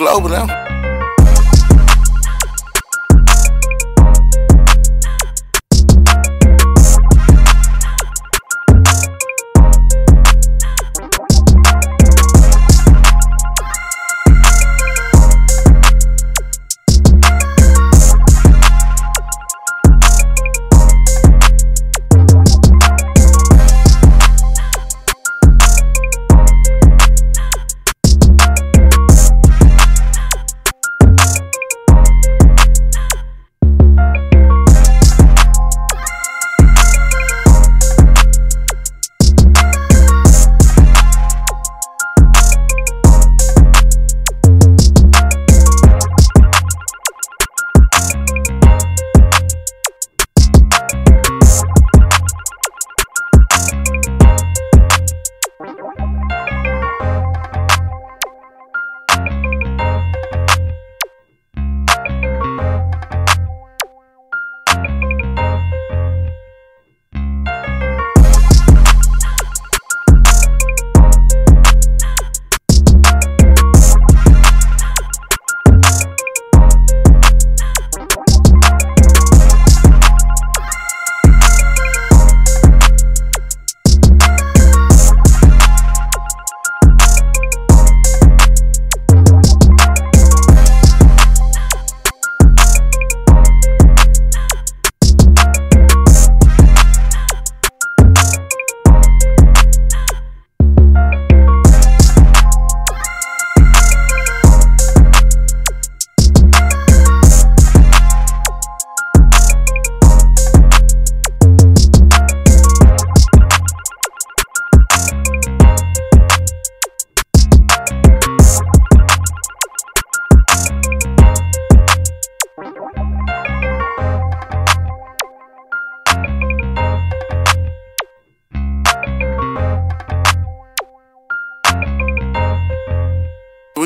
global now.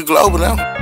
Global now.